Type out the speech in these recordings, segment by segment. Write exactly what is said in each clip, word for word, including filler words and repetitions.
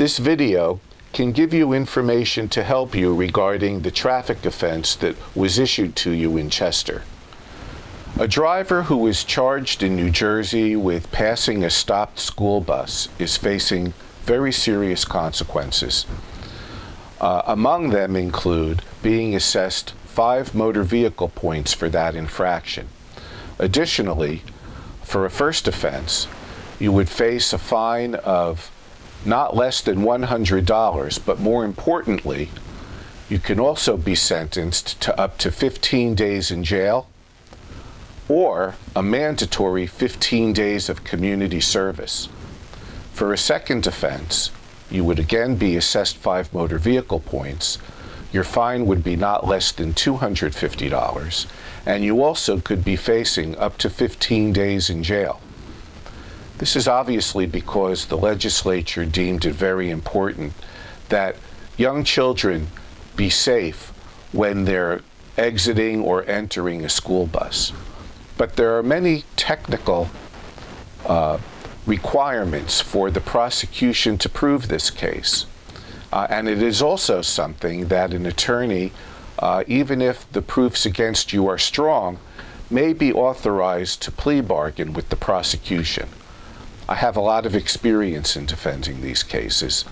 This video can give you information to help you regarding the traffic offense that was issued to you in Chester. A driver who was charged in New Jersey with passing a stopped school bus is facing very serious consequences. Uh, among them include being assessed five motor vehicle points for that infraction. Additionally, for a first offense, you would face a fine of not less than one hundred dollars, but more importantly, you can also be sentenced to up to fifteen days in jail or a mandatory fifteen days of community service. For a second offense, you would again be assessed five motor vehicle points. Your fine would be not less than two hundred fifty dollars, and you also could be facing up to fifteen days in jail. This is obviously because the legislature deemed it very important that young children be safe when they're exiting or entering a school bus. But there are many technical uh, requirements for the prosecution to prove this case. Uh, and it is also something that an attorney, uh, even if the proofs against you are strong, may be authorized to plea bargain with the prosecution. I have a lot of experience in defending these cases,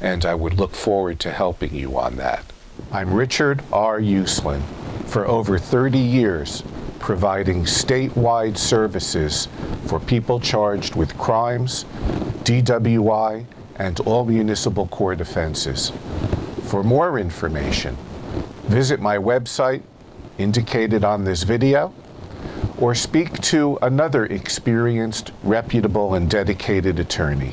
and I would look forward to helping you on that. I'm Richard R. Uslan, for over thirty years, providing statewide services for people charged with crimes, D W I, and all municipal court offenses. For more information, visit my website, indicated on this video, or speak to another experienced, reputable, and dedicated attorney.